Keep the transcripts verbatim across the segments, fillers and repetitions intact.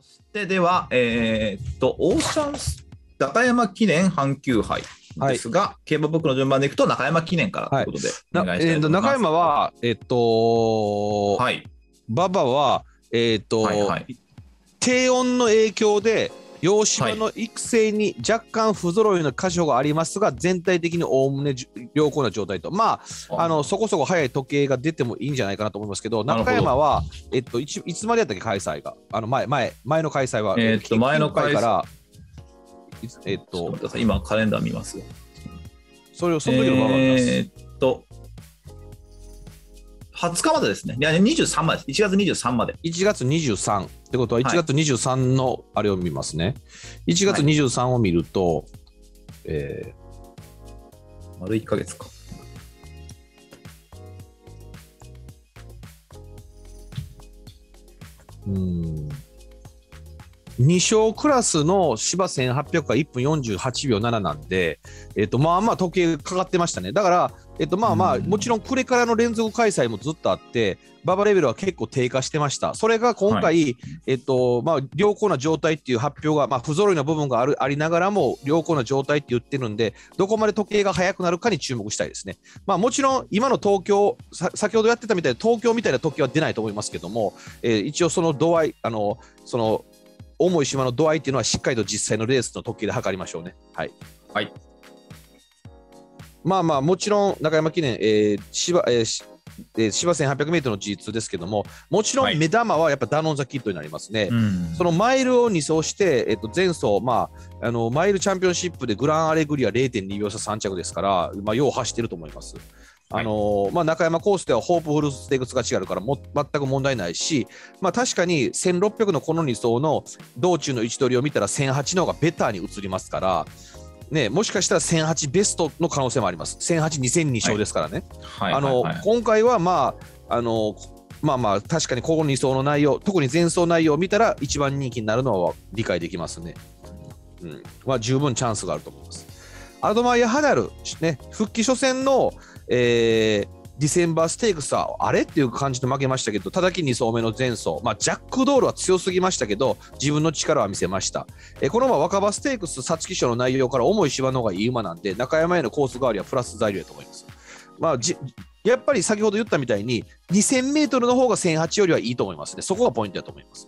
そしてでは、えー、っとオーシャンス中山記念阪急杯ですが、はい、競馬僕の順番でいくと中山記念からということで、はい、お願いしたいと思います。中山はえー、っと、はい、馬場はえー、っと、はいはい、低温の影響で洋芝の育成に若干不揃いの箇所がありますが、全体的におおむね良好な状態と、まあ、あのそこそこ早い時計が出てもいいんじゃないかなと思いますけど、中山は、えっと、い, いつまでやったっけ開催が、あの 前, 前, 前の開催は、えー、っと前の開催から、えー、っと今カレンダー見ますよ。それをその時のままです。えー、っとはつかまでですね。いやにじゅうさんまでです。いちがつにじゅうさんまで。いちがつにじゅうさんってことはいちがつにじゅうさんのあれを見ますね。はい、いちがつにじゅうさんを見ると、はい、えー、丸いっかげつか。うーん。に勝クラスの芝せんはっぴゃくがいっぷんよんじゅうはちびょうなななんで、えっと、まあまあ時計かかってましたね。だから、えっと、まあまあ、もちろんこれからの連続開催もずっとあって、馬場レベルは結構低下してました。それが今回、はい、えっと、まあ、良好な状態っていう発表が、まあ、不揃いな部分がある、ありながらも、良好な状態って言ってるんで、どこまで時計が速くなるかに注目したいですね。まあ、もちろん、今の東京、さ、先ほどやってたみたいな東京みたいな時計は出ないと思いますけども、えー、一応その度合い、あの、その、重い島の度合いっていうのはしっかりと実際のレースの時計で測りましょうね。はい、はい、まあまあもちろん中山記念、えー、芝、えーえー、芝 せんはっぴゃくメートル の ジーツー ですけども、もちろん目玉はやっぱダノンザキッドになりますね、はい、そのマイルをに走して、えー、と前走、まあ、あのマイルチャンピオンシップでグランアレグリア れいてんにびょうささん着ですから、まあ、よう走ってると思います。あのーはい、まあ、中山コースではホープフルステークスが違うからも全く問題ないし、まあ、確かにせんろっぴゃくのこのに走の道中の位置取りを見たらせんはちの方がベターに映りますから、ね、もしかしたらせんはちベストの可能性もあります。せんはち、にせんに勝ですからね。今回は、まああのーまあ、まあ確かにこのに走の内容、特に前走内容を見たら一番人気になるのは理解できますね、うん、は十分チャンスがあると思います。アドマイヤハダル、ね、復帰初戦のえー、ディセンバーステークスはあれっていう感じで負けましたけど、叩きに走目の前走、まあ、ジャックドールは強すぎましたけど自分の力は見せました。えー、この馬若葉ステークス皐月賞の内容から重い芝の方がいい馬なんで、中山へのコース代わりはプラス材料だと思います。まあ、じやっぱり先ほど言ったみたいに にせんメートル の方がせんはちよりはいいと思いますね。そこがポイントだと思います。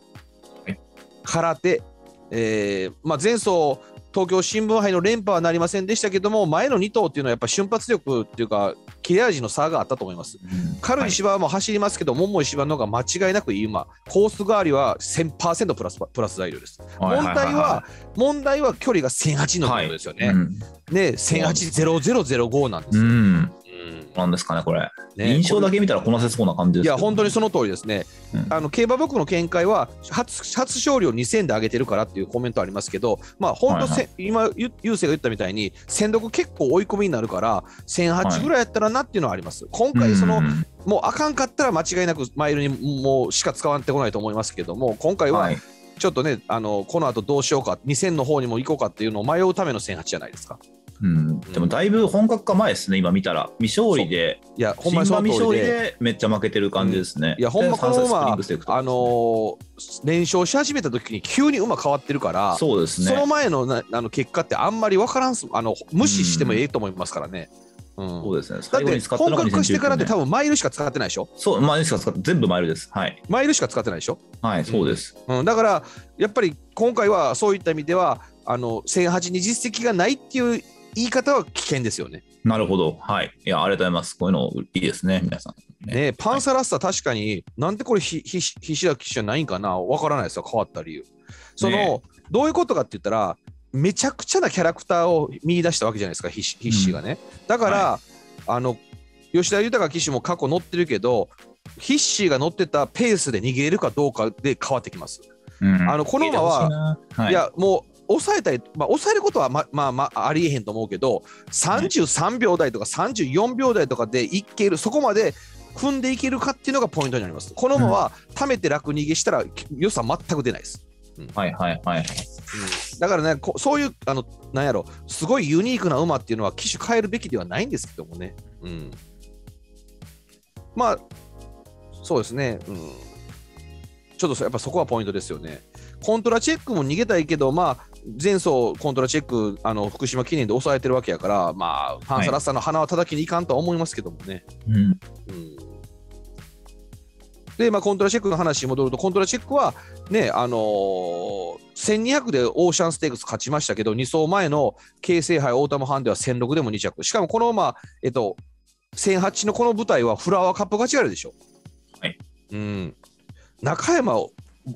はい、空手、えーまあ、前走東京新聞杯の連覇はなりませんでしたけども、前のに頭っていうのはやっぱ瞬発力っていうか切れ味の差があったと思います。うん、軽い芝も走りますけど、はい、桃井芝の方が間違いなくいい馬。コース代わりは せんパーセント プラス、プラス材料です。はいはいはいはい、問題は問題は距離がせんはちのことですよね。はい、うん、ね、せんはちぜろぜろぜろごなんですよ。うんうん、なんですかねこれ、ね、印象だけ見たらこなせそうな感じですけど、いや本当にその通りですね、うん、あの競馬僕の見解は 初, 初勝利をにせんで上げてるからっていうコメントありますけど、まあ本当、はいはい、今ゆうせいが言ったみたいに戦力結構追い込みになるからせんはちぐらいやったらなっていうのはあります、はい、今回その、うん、もうあかんかったら間違いなくマイルにもうしか使われてこないと思いますけども、今回はちょっとね、はい、あのこの後どうしようかにせんの方にも行こうかっていうのを迷うためのせんはちじゃないですか。うん、でもだいぶ本格化前ですね、今見たら未勝利で、いやほんまにその通りで、新馬未勝利でめっちゃ負けてる感じですね、うん、いやほんまこの馬、あのー、連勝し始めた時に急に馬変わってるから、 そうですね、その前の、あの結果ってあんまり分からんす、あの無視してもええと思いますからね、うんうん、そうですね、最後に使ったのがにせんじゅうきゅうねん、だって本格化してからって多分マイルしか使ってないでしょ。そう、マイルしか使って、全部マイルです、はい、マイルしか使ってないでしょ。はい、そうです、うんうん、だからやっぱり今回はそういった意味ではあのせんはちに実績がないっていう言い方は危険ですよね。なるほど、はい、いやありがとうございます。こういうのいいですね、皆さん。ねえ、パンサラッサ、確かに、なんでこれひひひしらきじゃないんかな、わからないですよ、変わった理由。その、ね、どういうことかって言ったら、めちゃくちゃなキャラクターを見出したわけじゃないですか、ひし、ひしがね。うん、だから、はい、あの吉田豊騎手も過去乗ってるけど、ひっしーが乗ってたペースで逃げるかどうかで変わってきます。うん、あのこの馬は、はい、いやもう。抑えたい、まあ、抑えることはま、まあまあ、ありえへんと思うけど、さんじゅうさんびょう台とかさんじゅうよんびょう台とかでいける、そこまで組んでいけるかっていうのがポイントになります。この馬は、うん、溜めて楽逃げしたら良さ全く出ないです。うん、はいはいはい、うん、だからね、こそういうあのなんやろ、すごいユニークな馬っていうのは騎手変えるべきではないんですけどもね。うん、まあそうですね、うん、ちょっとやっぱそこはポイントですよね。コントラチェックも逃げたいけど、まあ、前走コントラチェックあの福島記念で抑えてるわけやから、まあ、ファンサラッサの鼻は叩きにいかんとは思いますけどもね、はい、うんうん、で、まあ、コントラチェックの話に戻ると、コントラチェックは、ね、あのー、せんにひゃくでオーシャンステークス勝ちましたけど、に走前の京成杯オータムハンではせんろくでもに着、しかもこの、まあえっと、せんはちのこの舞台はフラワーカップが違うでしょ、はい、うん、中山を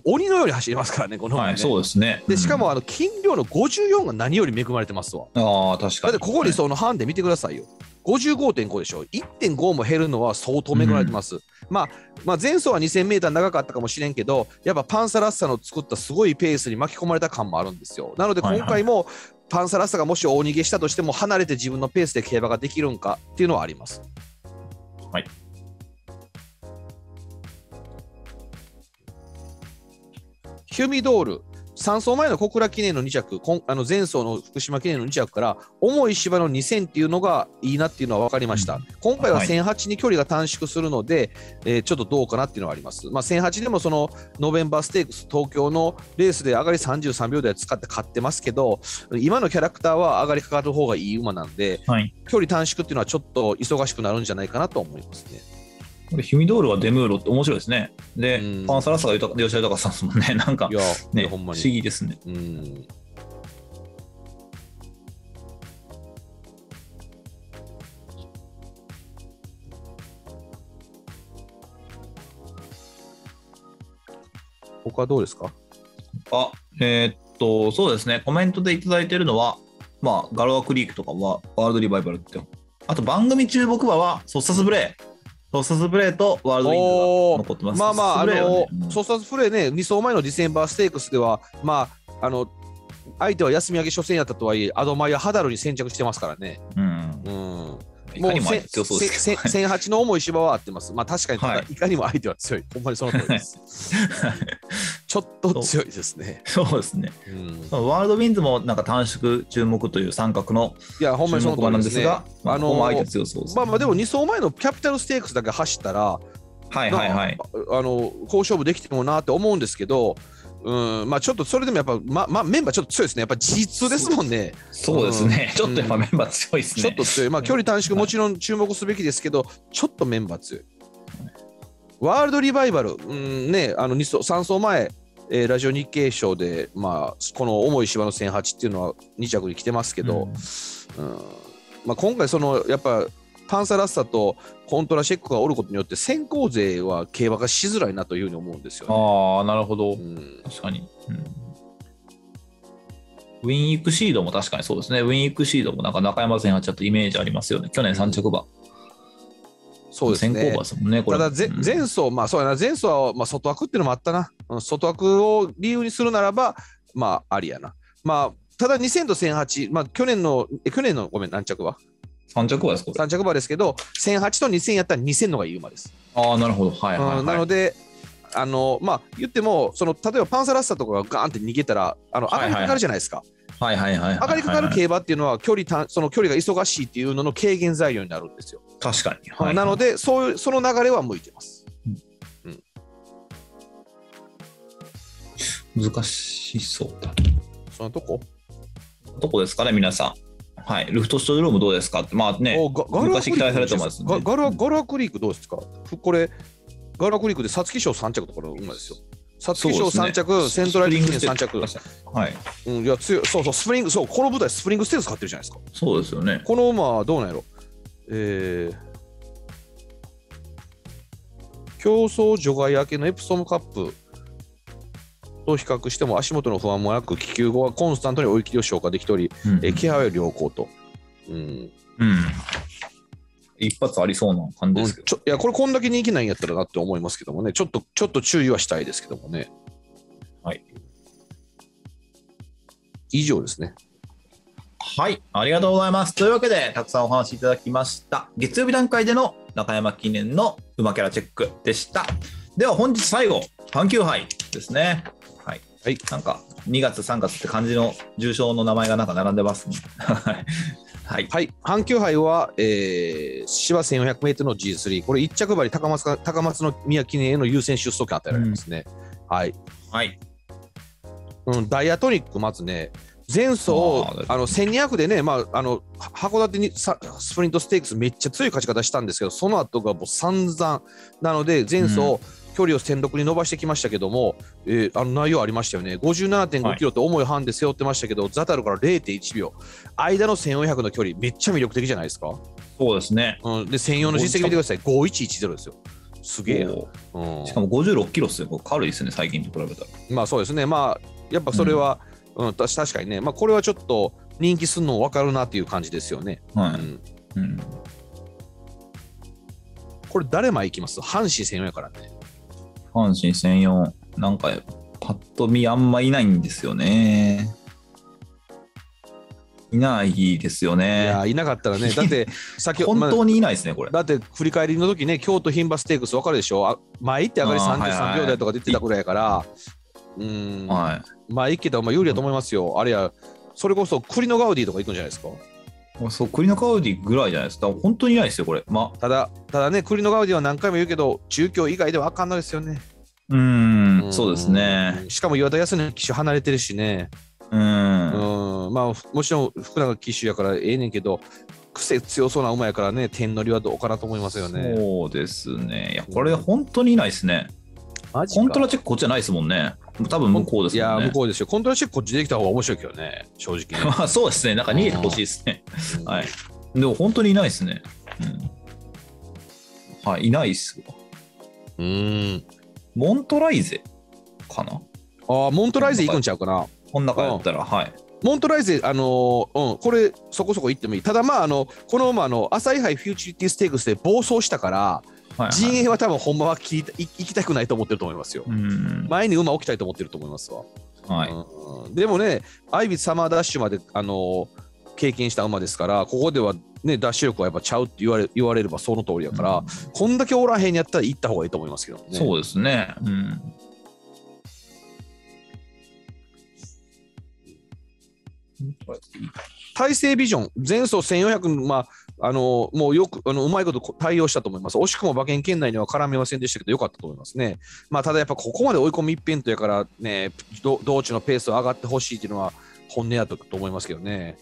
鬼のように走りますからね、この前ね、はい、そうですね、でしかもあの金量のごじゅうよんが何より恵まれてますわ。あ、確かに。だってここにそのハンデ見てくださいよ、 ごじゅうごてんご でしょ、 いってんご も減るのは相当恵まれてます、うん、まあ、まあ前走は にせんメートル 長かったかもしれんけど、やっぱパンサラッサの作ったすごいペースに巻き込まれた感もあるんですよ。なので今回もパンサラッサがもし大逃げしたとしても離れて自分のペースで競馬ができるんかっていうのはあります。はい、ヒュミドール、さん走前の小倉記念のに着、あの前走の福島記念のに着から重い芝のにせんっていうのがいいなっていうのは分かりました、うん、今回はせんはちに距離が短縮するので、はい、えー、ちょっとどうかなっていうのはあります、まあ、せんはちでもそのノベンバーステークス東京のレースで上がりさんじゅうさんびょう台使って勝ってますけど、今のキャラクターは上がりかかる方がいい馬なんで、はい、距離短縮っていうのはちょっと忙しくなるんじゃないかなと思いますね。ヒュミドールはデムーロって面白いですね。で、うん、パンサラッサが吉田豊さんですもんね。なんか、ね、ほんまに不思議ですね。うん、他どうですか？あ、えー、っとそうですね。コメントでいただいているのは、まあガロアクリークとかはワールドリバイバルって、あと番組注目馬はソッサスブレー。ソッサスプレーとワールドイングが残ってます。まあまあ、あのソッサスプレーね、に走前のディセンバーステークスでは、まあ、あの相手は休み明け初戦やったとはいえ、アドマイア・ハダルに先着してますからね。うんうん、もうせんはちの重い芝は合ってます。まあ確かに、はい、いかにも相手は強い。ほんまにその通りです。ちょっと強いですね。そうですね。うん、ワールドウィンズもなんか短縮注目という三角の注目馬なんですが、あの相手強そうですね。まあまあでもに走前のキャピタルステークスだけ走ったら、はいはいはい、あの好勝負できてもなって思うんですけど。うん、まあちょっとそれでもやっぱ、ままあ、メンバーちょっと強いですね。やっぱ ジーツー ですもんね。そうですね、うん、ちょっとやっぱメンバー強いですね。ちょっと強い、まあ、距離短縮もちろん注目すべきですけど、はい、ちょっとメンバー強い。ワールドリバイバル、うんね、あのに走さん走前、えー、ラジオ日経賞で、まあ、この重い芝のせんはちっていうのはに着に来てますけど、うんうん、まあ、今回そのやっぱパンサラッサとコントラチェックがおることによって先行勢は競馬がしづらいなというふうに思うんですよね。ああ、なるほど、うん、確かに、うん、ウィン・イクシードも確かにそうですね。ウィン・イクシードもなんか中山戦はちょっとイメージありますよね。去年さん着馬、うん、そうですね、先行馬ですもんねこれ。ただ前走、まあそうやな、前走はまあ外枠っていうのもあったな。外枠を理由にするならばまあありやな。まあただにせんとせんはち、まあ去年のえ去年のごめん何着はさん着馬ですか。さん着馬ですけど、せんはちとにせんやったらにせんのがいい馬です。ああ、なるほど、はいはい、はい、なのであのまあ言ってもその例えばパンサラッサとかがガーンって逃げたらあの上がりかかるじゃないですか。はいはいはい、上がりかかる競馬っていうのは距離たその距離が忙しいっていうのの軽減材料になるんですよ。確かに、はいはい、なのでそういうその流れは向いてます、うんうん、難しそうだ。そのとこどこですかね皆さん。はい、ルフトストロームどうですかって、まあね、昔期待されてます、ね、ガ, ガ, ラガラクリークどうですか。これガラクリークで皐月賞さん着とかの馬ですよ。皐月賞さん着、ね、セントラル記念さん着、はい、うん、いや強い。そうそう、スプリング、そう、この舞台スプリングステークス買ってるじゃないですか。そうですよね。この馬はどうなんやろ、えー、競争除外明けのエプソムカップと比較しても足元の不安もなく、気球後はコンスタントに追い切りを消化できており、うん、え気配は良好と、うんうん、一発ありそうな感じですけど、うん、いやこれこんだけ人気ないんやったらなって思いますけどもね。ちょっとちょっと注意はしたいですけどもね。はい、以上ですね。はい、ありがとうございます。というわけでたくさんお話いただきました。月曜日段階での中山記念の馬キャラチェックでした。では本日最後、阪急杯ですね。はい、なんかにがつさんがつって感じの重賞の名前がなんか並んでますね。はい、はい、阪急杯は、えー、芝 せんよんひゃくメートル の ジースリー、 これいち着馬に高松か高松宮記念への優先出走権与えられますね、うん、はい、はい、うん、ダイアトニックまずね前走あのせんにひゃくでね、まあ、あの函館にさスプリントステークスめっちゃ強い勝ち方したんですけどその後がもう散々なので前走、うん、距離をせんろくに伸ばしてきましたけども、えー、あの内容ありましたよね。 ごじゅうななてんごキロと重いハンデ背負ってましたけど、はい、ザタルから れいてんいちびょう間のせんよんひゃくの距離めっちゃ魅力的じゃないですか。そうですね、うん、でせんよんの実績見てください。ごいちいちゼロですよ。すげえな、うん、しかもごじゅうろっキロっすよ。軽いですね最近と比べたら。まあそうですね、まあやっぱそれは、うんうん、確かにね、まあ、これはちょっと人気するの分かるなっていう感じですよね。はい、うんうん、これ誰前行きます？阪神せんよんやからね。阪神せんよんなんかパッと見あんまいないんですよね。いないですよね。いやいなかったらねだって先ほど本当にいないですねこれ、まあ、だって振り返りの時ね京都牝馬ステークス分かるでしょ。前行って上がりさんじゅうさんびょうだいとか出てたぐらいやから、はいはい、うん、はいまあ行けたまあ有利だと思いますよ、うん、あれやそれこそ栗のガウディとか行くんじゃないですか。そう栗のガウディぐらいじゃないですか。本当にいないですよこれ、まあ、ただただね栗のガウディは何回も言うけど中京以外ではあかんのですよね。うーん、うんそうですね。しかも岩田康則騎手離れてるしね。うーん、うんまあもちろん福永騎手やからええねんけど癖強そうな馬やからね天乗りはどうかなと思いますよね。そうですね。いやこれ本当にいないですね。マジか。コントラチェックこっちじゃないですもんね。多分向こうですもんね。いや向こうですよ。コントラチェックこっちできた方が面白いけどね正直まあそうですね。なんか逃げてほしいですねはいでも本当にいないですね、うん、はいいないっすわ。うーんモントライゼかなあ。モントライゼ行くんちゃうかなこん中やったら、うん、はいモントライゼあのー、うんこれそこそこ行ってもいい。ただまああのこの馬あの朝日杯フューチュリティステークスで暴走したからはいはい、陣営は多分ほんまは行きたくないと思ってると思いますよ。うん前に馬置きたいと思ってると思いますわ、はいうん、でもねアイビスサマーダッシュまで、あのー、経験した馬ですからここでは、ね、ダッシュ力はやっぱちゃうって言われ、言われればその通りだから、うん、こんだけおらへんやったら行った方がいいと思いますけどね。そうですね、うん、大勢ビジョン前走せんよんひゃくまああのもうよくあのうまいこと対応したと思います。惜しくも馬券圏内には絡めませんでしたけど良かったと思いますね、まあ、ただやっぱここまで追い込み一辺倒やからね道中のペース上がってほしいというのは本音だと思いますけどね、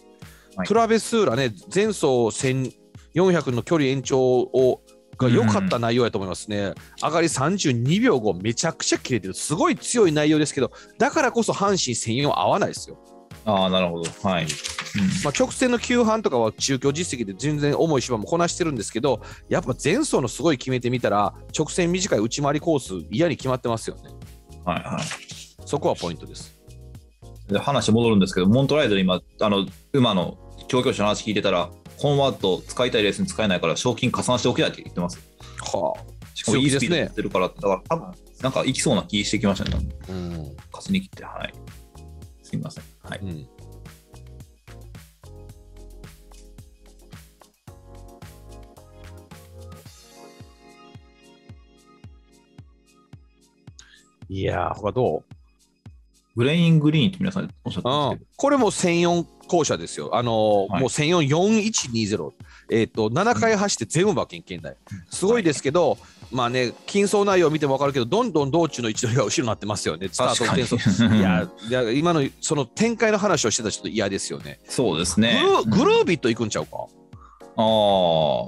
はい、トラベスーラね前走せんよんひゃくの距離延長をが良かった内容やと思いますね、うん、上がりさんじゅうにびょうごめちゃくちゃ切れてるすごい強い内容ですけどだからこそ阪神せんよん合わないですよ。ああなるほどはい、うんまあ、直線の急半とかは中京実績で全然重い芝もこなしてるんですけどやっぱ前走のすごい決めてみたら直線短い内回りコース嫌に決まってますよね。はいはいそこはポイントです。で話戻るんですけどモントライド今あの馬の調教師の話聞いてたらコンワート使いたいレースに使えないから賞金加算しておきたいって言ってます。はあしかもいいですね。だから多分なんかいきそうな気してきましたね。うん勝ちに切ってはいすみませんはい、うん、いやー他どうグレイングリーンって皆さんおっしゃってますけど、うん、これもせんよん校舎ですよ、あのーはい、もうせんよん よんいちにゼロ、えー、とななかい走って全部馬券圏内すごいですけど、はいまあね、金走内容を見ても分かるけどどんどん道中の位置取りが後ろになってますよね。スタートの転送いやいや今のその展開の話をしてたらちょっと嫌ですよね。そうですねグ ル, グルービット行くんちゃうか、うん、あ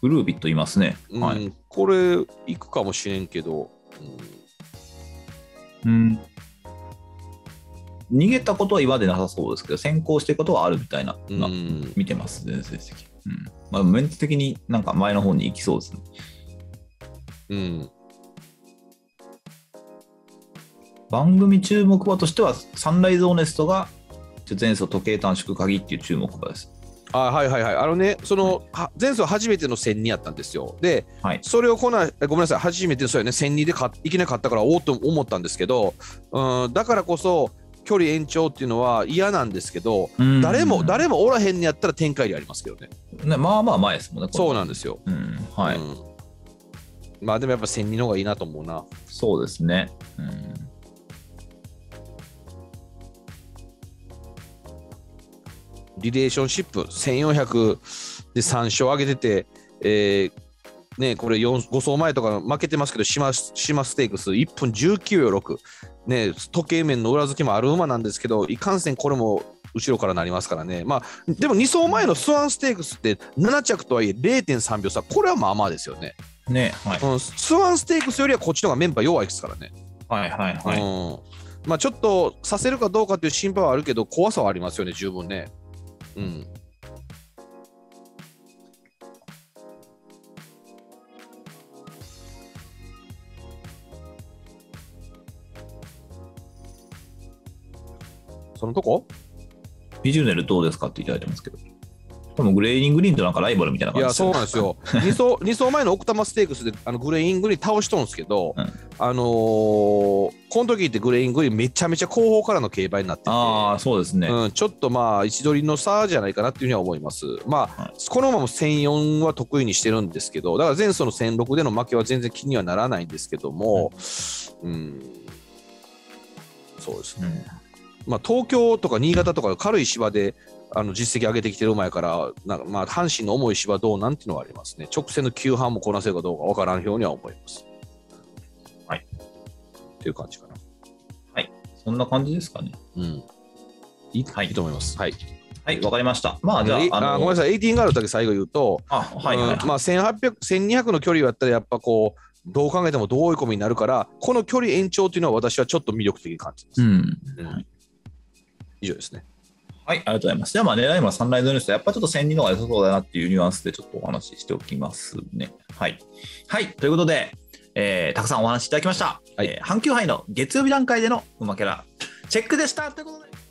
グルービットいますね、うんはい、これ行くかもしれんけどうん、うん、逃げたことは今でなさそうですけど先行していくことはあるみたいな、うん、見てますね成績。うんまあ、メンツ的になんか前の方に行きそうですね。うん。番組注目馬としてはサンライズオネストが前走時計短縮鍵っていう注目馬です。あはいはいはいあのねその、はい、前走初めてのせんにやったんですよ。で、はい、それをこないごめんなさい初めてのそうやねせんにでいきなり買ったからおおと思ったんですけどうんだからこそ距離延長っていうのは嫌なんですけど、誰も誰もおらへんにやったら展開でありますけどね。ねまあまあ前ですもんね。そうなんですよ。うん、はい、うん。まあでもやっぱせんにの方がいいなと思うな。そうですね。うん、リレーションシップせんよんひゃくでさんしょう上げてて、えーね、これよんご走前とか負けてますけどシマ、シマステークスいっぷんじゅうきゅうびょうろく。ね、時計面の裏付けもある馬なんですけど、いかんせんこれも後ろからなりますからね。まあでもに走前のスワンステークスってななちゃくとはいえ れいてんさん 秒差、これはまあまあですよね。ね、はい、うん、スワンステークスよりはこっちの方がメンバー弱いですからね。はいはいはい、うん、まあちょっとさせるかどうかという心配はあるけど、怖さはありますよね、十分ね。うん。そのとこビジュネルどうですかっていただいてますけど、でもグレイイングリーンとなんかライバルみたいな感じですね。いや、そうなんですよ。に 走, に走前の奥多摩ステークスであのグレイイングリーン倒しとんですけど、うん、あのー、この時ってグレイイングリーンめちゃめちゃ後方からの競馬になってて、あ、そうですね、うん、ちょっとまあ位置取りの差じゃないかなっていうふうには思います。まあ、はい、このまませんよんは得意にしてるんですけど、だから前走のせんろくでの負けは全然気にはならないんですけども、うん、うん、そうですね、うん、まあ、東京とか新潟とか軽い芝であの実績上げてきてる馬やから、なんかまあ阪神の重い芝どうなんていうのはありますね。直線の急半もこなせるかどうかわからんようには思います。はいっていう感じかな。はい、そんな感じですかね。うん、いい、はい、いいと思います。はいはい、わかりました。まあじゃあ、あのー、あ、ごめんなさい、エイティーンガールだけ最後言うと、あ、はいはいはい、うん、まあせんはっぴゃく、せんにひゃくの距離だったらやっぱこうどう考えてもどう追い込みになるから、この距離延長というのは私はちょっと魅力的に感じます。うん、うん、以上ですね。はい、ありがとうございます。じゃあ、まあ狙いはサンライズのニュースで、やっぱちょっとせんにの方が良さそうだなっていうニュアンスでちょっとお話ししておきますね。はい。はい、ということで、えー、たくさんお話しいただきました。はい、えー、阪急杯の月曜日段階での馬キャラチェックでしたということで。